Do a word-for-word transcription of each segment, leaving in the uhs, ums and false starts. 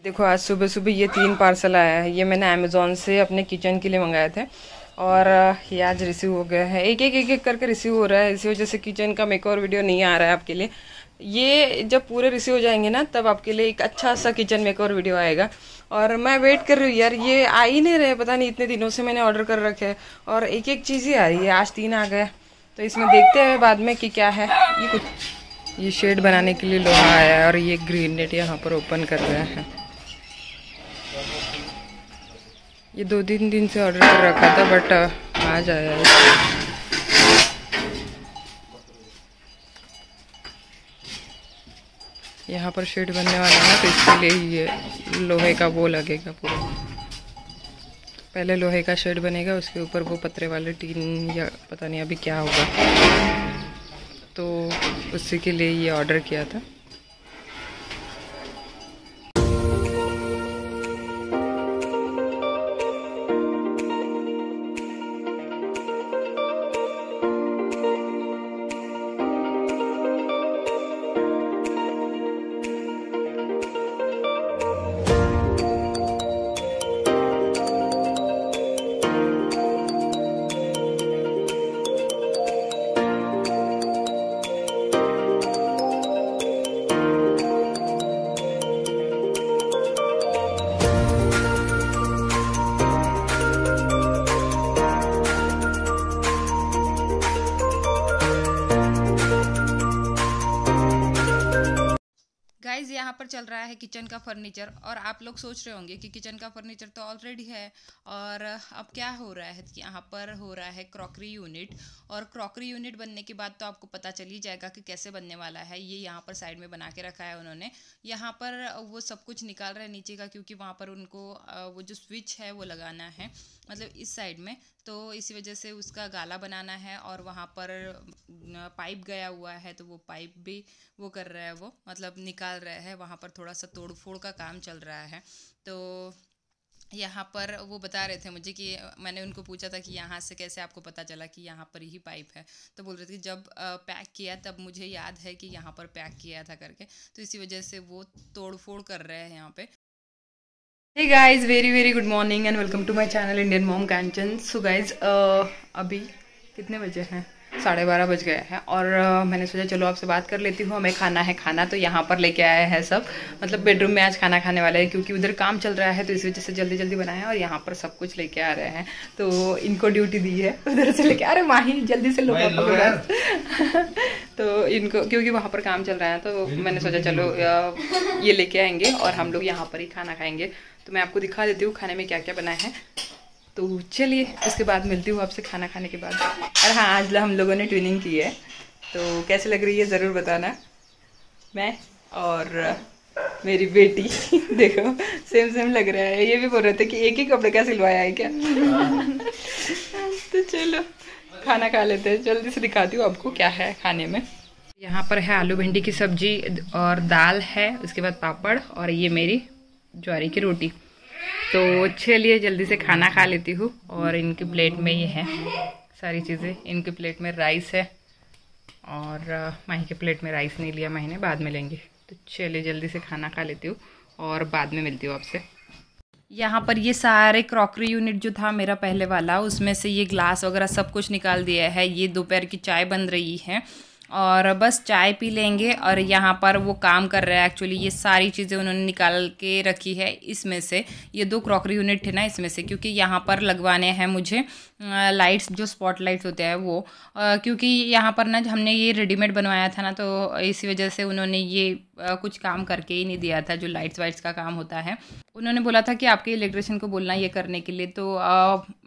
देखो आज सुबह सुबह ये तीन पार्सल आया है। ये मैंने अमेज़ॉन से अपने किचन के लिए मंगाए थे और ये आज रिसीव हो गया है। एक एक एक एक करके रिसीव हो रहा है। इसी वजह से किचन का मेक और वीडियो नहीं आ रहा है आपके लिए। ये जब पूरे रिसीव हो जाएंगे ना तब आपके लिए एक अच्छा सा किचन मेक और वीडियो आएगा। और मैं वेट कर रही हूँ यार, ये आ ही नहीं रहे। पता नहीं इतने दिनों से मैंने ऑर्डर कर रखे है और एक एक चीज़ ही आ रही है। आज तीन आ गया तो इसमें देखते हैं बाद में कि क्या है। ये कुछ ये शेड बनाने के लिए लोहा आया है और ये ग्रीन नेट यहाँ पर ओपन कर रहा है। ये दो तीन दिन से ऑर्डर कर रखा था बट आज आया है। यहाँ पर शेड बनने वाला है तो इसके लिए ये लोहे का वो लगेगा पूरा। पहले लोहे का शेड बनेगा, उसके ऊपर वो पतरे वाले टीन या पता नहीं अभी क्या होगा, तो उसी के लिए ये ऑर्डर किया था। गाइज यहाँ पर चल रहा है किचन का फर्नीचर और आप लोग सोच रहे होंगे कि किचन का फर्नीचर तो ऑलरेडी है और अब क्या हो रहा है कि यहाँ पर हो रहा है क्रॉकरी यूनिट। और क्रॉकरी यूनिट बनने के बाद तो आपको पता चल ही जाएगा कि कैसे बनने वाला है। ये यहाँ पर साइड में बना के रखा है उन्होंने। यहाँ पर वो सब कुछ निकाल रहे हैं नीचे का, क्योंकि वहाँ पर उनको वो जो स्विच है वो लगाना है, मतलब इस साइड में। तो इसी वजह से उसका गाला बनाना है और वहाँ पर पाइप गया हुआ है तो वो पाइप भी वो कर रहा है, वो मतलब निकाल रहा है। वहाँ पर थोड़ा सा तोड़फोड़ का काम चल रहा है। तो यहाँ पर वो बता रहे थे मुझे कि मैंने उनको पूछा था कि यहाँ से कैसे आपको पता चला कि यहाँ पर ही पाइप है, तो बोल रहे थे कि जब पैक किया तब मुझे याद है कि यहाँ पर पैक किया था करके। तो इसी वजह से वो तोड़फोड़ कर रहे हैं यहाँ पे। Hey guys very very good morning and welcome to my channel Indian mom Kanchan. So guys अभी कितने बजे हैं? साढ़े बारह बज गया है और uh, मैंने सोचा चलो आपसे बात कर लेती हूँ। हमें खाना है खाना तो यहाँ पर लेके आया है सब, मतलब बेडरूम में आज खाना खाने वाला है क्योंकि उधर काम चल रहा है तो इस वजह से जल्दी जल्दी बनाया है। और यहाँ पर सब कुछ लेके आ रहे हैं तो इनको ड्यूटी दी है उधर से लेके आ रहे माही जल्दी से लोग तो इनको क्योंकि वहाँ पर काम चल रहा है तो मैंने सोचा चलो ये लेके आएंगे और हम लोग यहाँ पर ही खाना खाएंगे। तो मैं आपको दिखा देती हूँ खाने में क्या क्या बना है। तो चलिए उसके बाद मिलती हूँ आपसे खाना खाने के बाद। अरे हाँ, आज हम लोगों ने ट्विनिंग की है तो कैसे लग रही है ज़रूर बताना। मैं और मेरी बेटी देखो सेम सेम लग रहा है। ये भी बोल रहे थे कि एक ही कपड़े का सिलवाया है क्या तो चलो खाना खा लेते हैं, जल्दी से दिखाती हूँ आपको क्या है खाने में। यहाँ पर है आलू भिंडी की सब्जी और दाल है, उसके बाद पापड़ और ये मेरी ज्वारी की रोटी। तो चलिए जल्दी से खाना खा लेती हूँ। और इनकी प्लेट में ये है सारी चीज़ें। इनकी प्लेट में राइस है और माही के प्लेट में राइस नहीं लिया माही ने, बाद में लेंगे। तो चलिए जल्दी से खाना खा लेती हूँ और बाद में मिलती हूँ आपसे। यहाँ पर ये सारे क्रॉकरी यूनिट जो था मेरा पहले वाला, उसमें से ये ग्लास वगैरह सब कुछ निकाल दिया है। ये दोपहर की चाय बन रही है और बस चाय पी लेंगे। और यहाँ पर वो काम कर रहा है एक्चुअली। ये सारी चीज़ें उन्होंने निकाल के रखी है इसमें से। ये दो क्रॉकरी यूनिट थे ना इसमें से, क्योंकि यहाँ पर लगवाने हैं मुझे लाइट्स, जो स्पॉट लाइट्स होते हैं वो। क्योंकि यहाँ पर ना हमने ये रेडीमेड बनवाया था ना, तो इसी वजह से उन्होंने ये कुछ काम करके ही नहीं दिया था जो लाइट्स वाइट्स का काम होता है। उन्होंने बोला था कि आपके इलेक्ट्रिशियन को बोलना ये करने के लिए। तो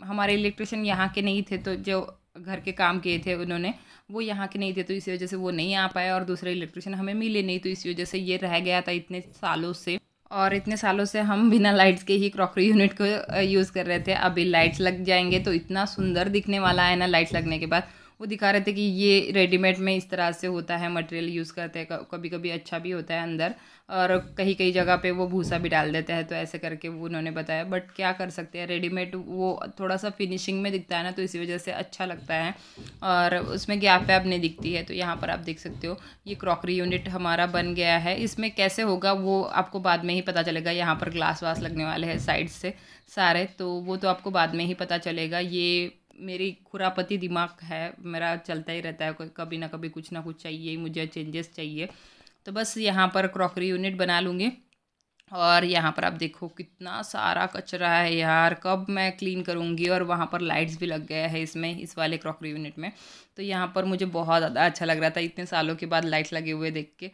हमारे इलेक्ट्रिशियन यहाँ के नहीं थे, तो जो घर के काम किए थे उन्होंने वो यहाँ के नहीं थे, तो इसी वजह से वो नहीं आ पाया। और दूसरे इलेक्ट्रिशियन हमें मिले नहीं, तो इसी वजह से ये रह गया था इतने सालों से। और इतने सालों से हम बिना लाइट्स के ही क्रॉकरी यूनिट को यूज़ कर रहे थे। अभी लाइट्स लग जाएंगे तो इतना सुंदर दिखने वाला है ना लाइट्स लगने के बाद। वो दिखा रहे थे कि ये रेडीमेड में इस तरह से होता है, मटेरियल यूज़ करते हैं, कभी कभी अच्छा भी होता है अंदर, और कहीं कहीं जगह पे वो भूसा भी डाल देते हैं, तो ऐसे करके वो उन्होंने बताया। बट क्या कर सकते हैं, रेडीमेड वो थोड़ा सा फिनिशिंग में दिखता है ना, तो इसी वजह से अच्छा लगता है और उसमें गैप वैप नहीं दिखती है। तो यहाँ पर आप देख सकते हो ये क्रॉकरी यूनिट हमारा बन गया है। इसमें कैसे होगा वो आपको बाद में ही पता चलेगा। यहाँ पर ग्लास वास लगने वाले हैं साइड से सारे, तो वो तो आपको बाद में ही पता चलेगा। ये मेरी खुरापती दिमाग है, मेरा चलता ही रहता है, कभी ना कभी कुछ ना कुछ चाहिए, मुझे चेंजेस चाहिए। तो बस यहाँ पर क्रॉकरी यूनिट बना लूँगी। और यहाँ पर आप देखो कितना सारा कचरा है यार, कब मैं क्लीन करूँगी। और वहाँ पर लाइट्स भी लग गया है इसमें, इस वाले क्रॉकरी यूनिट में। तो यहाँ पर मुझे बहुत ज़्यादा अच्छा लग रहा था इतने सालों के बाद लाइट्स लगे हुए देख के।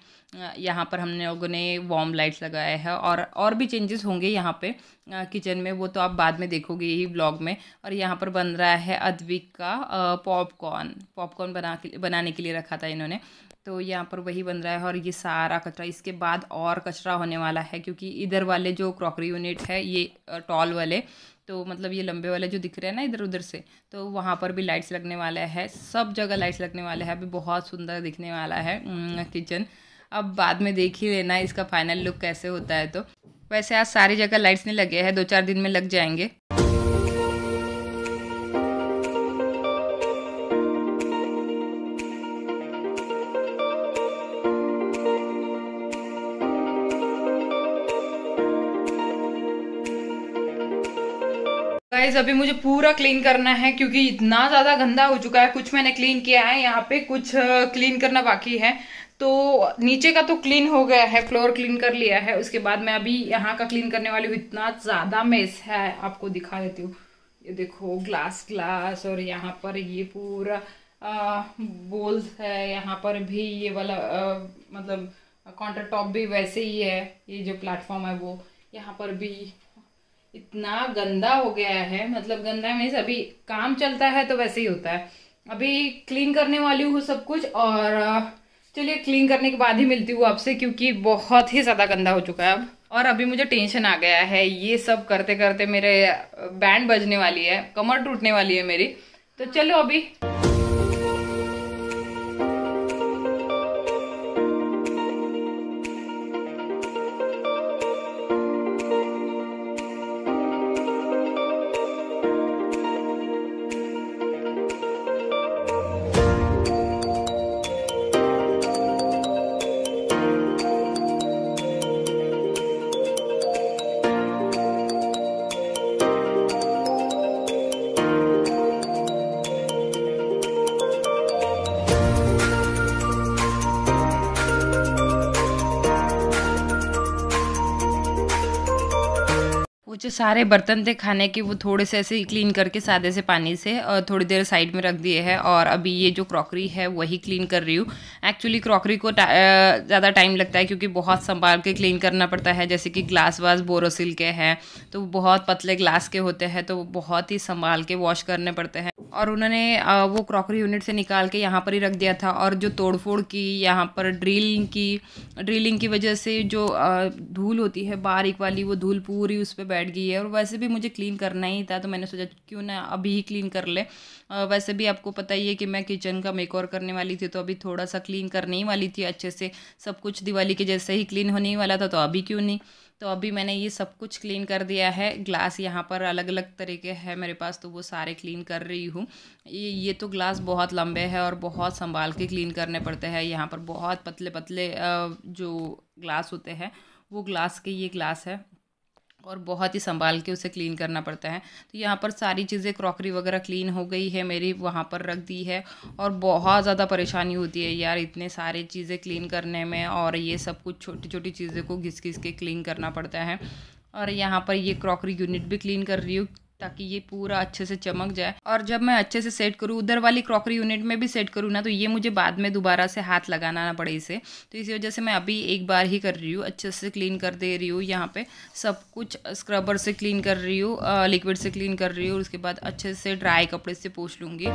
यहाँ पर हमने लोगों ने वार्म लाइट्स लगाए हैं, और और भी चेंजेस होंगे यहाँ पे किचन में, वो तो आप बाद में देखोगे ही ब्लॉग में। और यहाँ पर बन रहा है अद्विक का पॉपकॉर्न, पॉपकॉर्न बना के बनाने के लिए रखा था इन्होंने, तो यहाँ पर वही बन रहा है। और ये सारा कचरा, इसके बाद और कचरा होने वाला है, क्योंकि इधर वाले जो क्रॉकरी यूनिट है ये टॉल वाले, तो मतलब ये लंबे वाले जो दिख रहे हैं ना इधर उधर से, तो वहाँ पर भी लाइट्स लगने वाले हैं, सब जगह लाइट्स लगने वाले हैं। अभी बहुत सुंदर दिखने वाला है किचन। अब बाद में देख ही लेना इसका फाइनल लुक कैसे होता है। तो वैसे आज सारी जगह लाइट्स नहीं लगे हैं, दो चार दिन में लग जाएंगे। गाइस अभी मुझे पूरा क्लीन करना है, क्योंकि इतना ज़्यादा गंदा हो चुका है। कुछ मैंने क्लीन किया है, यहाँ पे कुछ क्लीन करना बाकी है। तो नीचे का तो क्लीन हो गया है, फ्लोर क्लीन कर लिया है, उसके बाद मैं अभी यहाँ का क्लीन करने वाली हूँ। इतना ज़्यादा मेस है, आपको दिखा देती हूँ। ये देखो ग्लास ग्लास, और यहाँ पर ये पूरा बोल्स है, यहाँ पर भी ये वाला आ, मतलब काउंटर टॉप भी वैसे ही है, ये जो प्लेटफॉर्म है वो, यहाँ पर भी इतना गंदा हो गया है। मतलब गंदा मीन्स अभी काम चलता है तो वैसे ही होता है। अभी क्लीन करने वाली हूँ सब कुछ, और चलिए क्लीन करने के बाद ही मिलती हूँ आपसे, क्योंकि बहुत ही ज़्यादा गंदा हो चुका है अब। और अभी मुझे टेंशन आ गया है, ये सब करते करते मेरे बैंड बजने वाली है, कमर टूटने वाली है मेरी। तो चलो अभी जो सारे बर्तन थे खाने के वो थोड़े से ऐसे क्लीन करके सादे से पानी से और थोड़ी देर साइड में रख दिए हैं। और अभी ये जो क्रॉकरी है वही क्लीन कर रही हूँ। एक्चुअली क्रॉकरी को टा, ज़्यादा टाइम लगता है, क्योंकि बहुत संभाल के क्लीन करना पड़ता है। जैसे कि ग्लास वास बोरोसिल के हैं तो बहुत पतले ग्लास के होते हैं, तो बहुत ही संभाल के वॉश करने पड़ते हैं। और उन्होंने वो क्रॉकरी यूनिट से निकाल के यहाँ पर ही रख दिया था। और जो तोड़फोड़ की, यहाँ पर ड्रिलिंग की ड्रिलिंग की वजह से जो धूल होती है बारीक वाली, वो धूल पूरी उस पर बैठ गई है। और वैसे भी मुझे क्लीन करना ही था, तो मैंने सोचा क्यों ना अभी ही क्लीन कर ले। वैसे भी आपको पता ही है कि मैं किचन का मेकओवर करने वाली थी, तो अभी थोड़ा सा क्लीन करने ही वाली थी अच्छे से। सब कुछ दिवाली के जैसे ही क्लीन होने ही वाला था, तो अभी क्यों नहीं। तो अभी मैंने ये सब कुछ क्लीन कर दिया है। ग्लास यहाँ पर अलग अलग तरीके हैं मेरे पास, तो वो सारे क्लीन कर रही हूँ। ये ये तो ग्लास बहुत लंबे हैं और बहुत संभाल के क्लीन करने पड़ते हैं। यहाँ पर बहुत पतले पतले जो ग्लास होते हैं वो ग्लास के ये ग्लास है, और बहुत ही संभाल के उसे क्लीन करना पड़ता है। तो यहाँ पर सारी चीज़ें क्रॉकरी वगैरह क्लीन हो गई है मेरी, वहाँ पर रख दी है। और बहुत ज़्यादा परेशानी होती है यार इतने सारे चीज़ें क्लीन करने में, और ये सब कुछ छोटी छोटी चीज़ें को घिस घिस के क्लीन करना पड़ता है। और यहाँ पर ये क्रॉकरी यूनिट भी क्लीन कर रही हूँ, ताकि ये पूरा अच्छे से चमक जाए। और जब मैं अच्छे से सेट करूँ, उधर वाली क्रॉकरी यूनिट में भी सेट करूँ ना, तो ये मुझे बाद में दोबारा से हाथ लगाना ना पड़े इसे। तो इसी वजह से मैं अभी एक बार ही कर रही हूँ, अच्छे से क्लीन कर दे रही हूँ। यहाँ पे सब कुछ स्क्रबर से क्लीन कर रही हूँ, लिक्विड से क्लीन कर रही हूँ, उसके बाद अच्छे से ड्राई कपड़े से पोंछ लूँगी।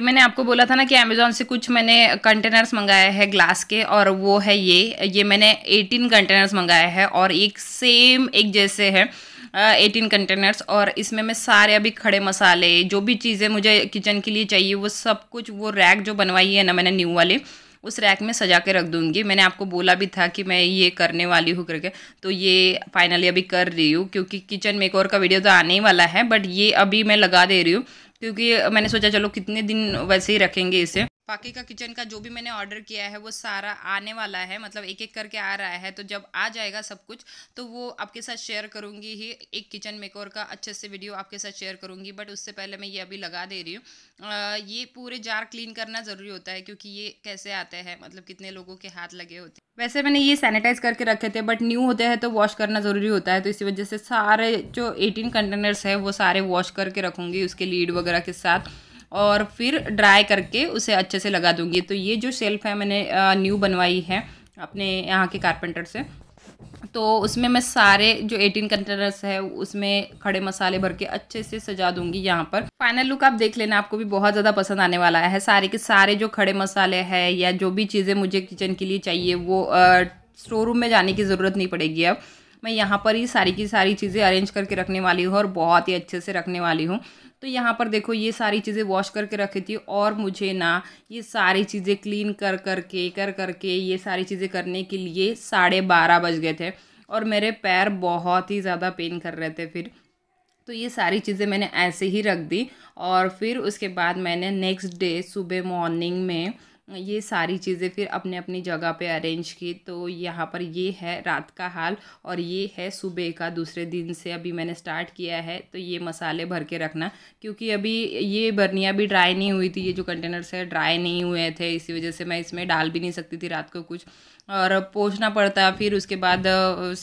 क्योंकि मैंने आपको बोला था ना कि अमेज़ॉन से कुछ मैंने कंटेनर्स मंगाए हैं ग्लास के, और वो है ये ये मैंने अठारह कंटेनर्स मंगाए हैं और एक सेम एक जैसे है अठारह कंटेनर्स। और इसमें मैं सारे अभी खड़े मसाले जो भी चीज़ें मुझे किचन के लिए चाहिए वो सब कुछ, वो रैक जो बनवाई है ना मैंने न्यू वाले, उस रैक में सजा के रख दूँगी। मैंने आपको बोला भी था कि मैं ये करने वाली हूँ करके, तो ये फाइनली अभी कर रही हूँ क्योंकि किचन मेकओवर का वीडियो तो आने ही वाला है, बट ये अभी मैं लगा दे रही हूँ क्योंकि मैंने सोचा चलो कितने दिन वैसे ही रखेंगे इसे। बाकी का किचन का जो भी मैंने ऑर्डर किया है वो सारा आने वाला है, मतलब एक एक करके आ रहा है, तो जब आ जाएगा सब कुछ तो वो आपके साथ शेयर करूँगी ही। एक किचन मेकओवर का अच्छे से वीडियो आपके साथ शेयर करूँगी, बट उससे पहले मैं ये अभी लगा दे रही हूँ। ये पूरे जार क्लीन करना ज़रूरी होता है क्योंकि ये कैसे आते हैं, मतलब कितने लोगों के हाथ लगे होते हैं। वैसे मैंने ये सैनिटाइज करके रखे थे, बट न्यू होते हैं तो वॉश करना ज़रूरी होता है, तो इसी वजह से सारे जो अठारह कंटेनर्स है वो सारे वॉश करके रखूँगी उसके लीड वगैरह के साथ, और फिर ड्राई करके उसे अच्छे से लगा दूंगी। तो ये जो शेल्फ़ है मैंने न्यू बनवाई है अपने यहाँ के कारपेंटर से, तो उसमें मैं सारे जो अठारह कंटेनर्स है उसमें खड़े मसाले भर के अच्छे से सजा दूंगी। यहाँ पर फाइनल लुक आप देख लेना, आपको भी बहुत ज़्यादा पसंद आने वाला है। सारे के सारे जो खड़े मसाले हैं या जो भी चीज़ें मुझे किचन के लिए चाहिए वो स्टोर रूम में जाने की ज़रूरत नहीं पड़ेगी। अब मैं यहाँ पर ही सारी की सारी चीज़ें अरेंज करके रखने वाली हूँ और बहुत ही अच्छे से रखने वाली हूँ। तो यहाँ पर देखो ये सारी चीज़ें वॉश करके रखी थी, और मुझे ना ये सारी चीज़ें क्लीन कर कर के कर कर के ये सारी चीज़ें करने के लिए साढ़े बारह बज गए थे और मेरे पैर बहुत ही ज़्यादा पेन कर रहे थे। फिर तो ये सारी चीज़ें मैंने ऐसे ही रख दी, और फिर उसके बाद मैंने नेक्स्ट डे सुबह मॉर्निंग में ये सारी चीज़ें फिर अपने अपनी जगह पे अरेंज की। तो यहाँ पर ये है रात का हाल और ये है सुबह का, दूसरे दिन से अभी मैंने स्टार्ट किया है। तो ये मसाले भर के रखना क्योंकि अभी ये बर्नियाँ भी ड्राई नहीं हुई थी, ये जो कंटेनर्स है ड्राई नहीं हुए थे, इसी वजह से मैं इसमें डाल भी नहीं सकती थी रात को कुछ, और पोंछना पड़ता फिर उसके बाद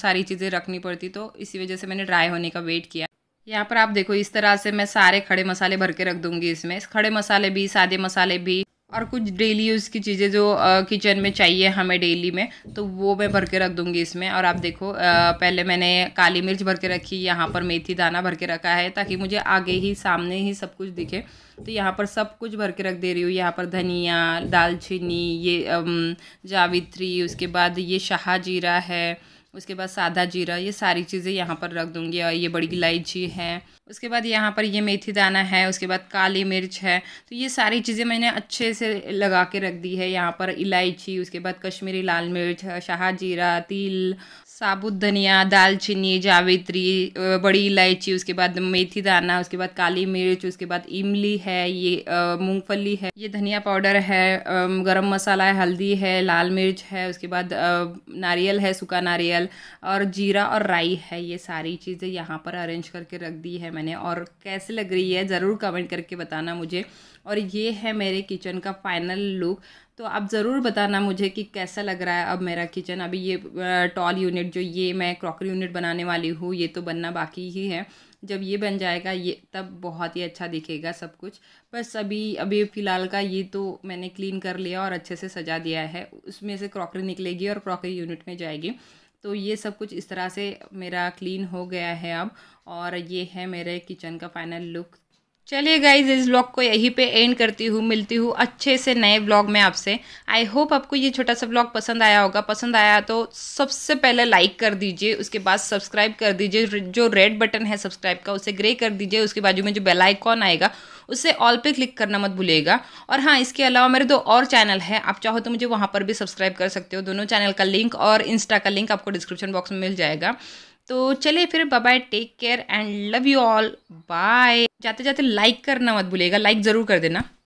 सारी चीज़ें रखनी पड़ती, तो इसी वजह से मैंने ड्राई होने का वेट किया। यहाँ पर आप देखो इस तरह से मैं सारे खड़े मसाले भर के रख दूँगी, इसमें खड़े मसाले भी, सादे मसाले भी, और कुछ डेली यूज़ की चीज़ें जो किचन में चाहिए हमें डेली में, तो वो मैं भर के रख दूँगी इसमें। और आप देखो आ, पहले मैंने काली मिर्च भर के रखी, यहाँ पर मेथी दाना भर के रखा है ताकि मुझे आगे ही सामने ही सब कुछ दिखे, तो यहाँ पर सब कुछ भर के रख दे रही हूँ। यहाँ पर धनिया, दालचीनी, ये जावित्री, उसके बाद ये शाह जीरा है, उसके बाद सादा जीरा, ये सारी चीज़ें यहाँ पर रख दूँगी, और ये बड़ी इलायची है, उसके बाद यहाँ पर ये मेथी दाना है, उसके बाद काली मिर्च है। तो ये सारी चीज़ें मैंने अच्छे से लगा के रख दी है। यहाँ पर इलायची, उसके बाद कश्मीरी लाल मिर्च, शाह जीरा, तिल, साबुत धनिया, दालचीनी, जावित्री, बड़ी इलायची, उसके बाद मेथी दाना, उसके बाद काली मिर्च, उसके बाद इमली है, ये मूंगफली है, ये धनिया पाउडर है, गरम मसाला है, हल्दी है, लाल मिर्च है, उसके बाद नारियल है, सूखा नारियल, और जीरा और राई है। ये सारी चीज़ें यहाँ पर अरेंज करके रख दी है मैंने, और कैसे लग रही है ज़रूर कमेंट करके बताना मुझे। और ये है मेरे किचन का फाइनल लुक, तो आप ज़रूर बताना मुझे कि कैसा लग रहा है अब मेरा किचन। अभी ये टॉल यूनिट जो ये मैं क्रॉकरी यूनिट बनाने वाली हूँ, ये तो बनना बाकी ही है, जब ये बन जाएगा ये तब बहुत ही अच्छा दिखेगा सब कुछ। बस अभी अभी फ़िलहाल का ये तो मैंने क्लीन कर लिया और अच्छे से सजा दिया है, उसमें से क्रॉकरी निकलेगी और क्रॉकरी यूनिट में जाएगी। तो ये सब कुछ इस तरह से मेरा क्लीन हो गया है अब, और ये है मेरे किचन का फाइनल लुक। चलिए गाइज, इस व्लॉग को यहीं पे एंड करती हूँ, मिलती हूँ अच्छे से नए व्लॉग में आपसे। आई होप आपको ये छोटा सा व्लॉग पसंद आया होगा, पसंद आया तो सबसे पहले लाइक कर दीजिए, उसके बाद सब्सक्राइब कर दीजिए, जो रेड बटन है सब्सक्राइब का उसे ग्रे कर दीजिए, उसके बाजू में जो बेल आइकॉन आएगा उसे ऑल पे क्लिक करना मत भूलिएगा। और हाँ, इसके अलावा मेरे दो और चैनल है, आप चाहो तो मुझे वहाँ पर भी सब्सक्राइब कर सकते हो, दोनों चैनल का लिंक और इंस्टा का लिंक आपको डिस्क्रिप्शन बॉक्स में मिल जाएगा। तो चलिए फिर, bye bye, take care and love you all, bye. जाते जाते लाइक करना मत भूलिएगा, लाइक ज़रूर कर देना।